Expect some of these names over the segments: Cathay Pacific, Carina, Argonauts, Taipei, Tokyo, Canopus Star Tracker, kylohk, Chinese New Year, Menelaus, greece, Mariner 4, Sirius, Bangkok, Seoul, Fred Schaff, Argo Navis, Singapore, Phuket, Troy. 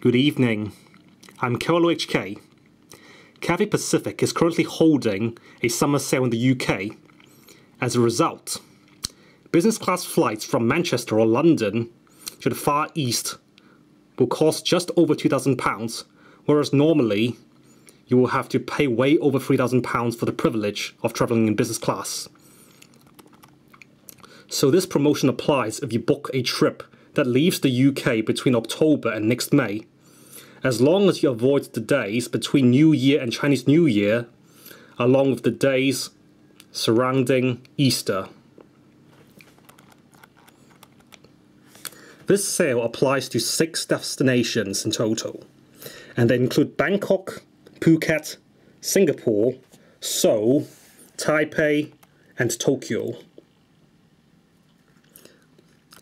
Good evening. I'm kylohk. Cathay Pacific is currently holding a summer sale in the UK. As a result, business class flights from Manchester or London to the Far East will cost just over £2,000, whereas normally you will have to pay way over £3,000 for the privilege of travelling in business class. So this promotion applies if you book a trip that leaves the UK between October and next May. As long as you avoid the days between New Year and Chinese New Year, along with the days surrounding Easter. This sale applies to 6 destinations in total, and they include Bangkok, Phuket, Singapore, Seoul, Taipei, and Tokyo.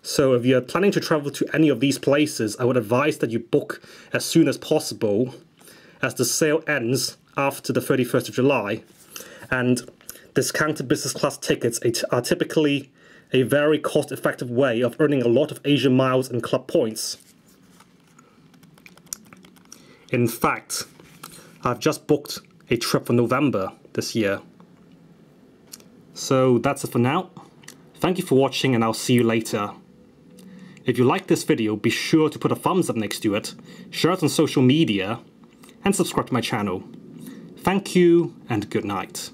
So if you're planning to travel to any of these places, I would advise that you book as soon as possible, as the sale ends after the 31st of July. And discounted business class tickets are typically a very cost-effective way of earning a lot of Asian miles and club points. In fact, I've just booked a trip for November this year. So that's it for now. Thank you for watching, and I'll see you later. If you like this video, be sure to put a thumbs up next to it, share it on social media, and subscribe to my channel. Thank you, and good night.